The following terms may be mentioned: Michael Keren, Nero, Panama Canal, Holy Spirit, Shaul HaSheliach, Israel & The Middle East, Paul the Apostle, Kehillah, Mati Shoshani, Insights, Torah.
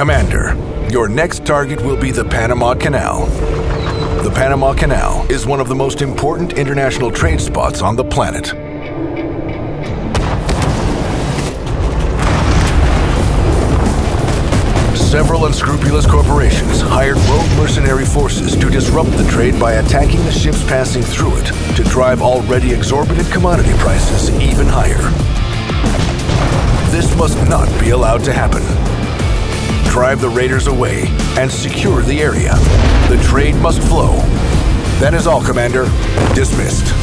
Commander, your next target will be the Panama Canal. The Panama Canal is one of the most important international trade spots on the planet. Several unscrupulous corporations hired rogue mercenary forces to disrupt the trade by attacking the ships passing through it to drive already exorbitant commodity prices even higher. This must not be allowed to happen. Drive the raiders away and secure the area. The trade must flow. That is all, Commander. Dismissed.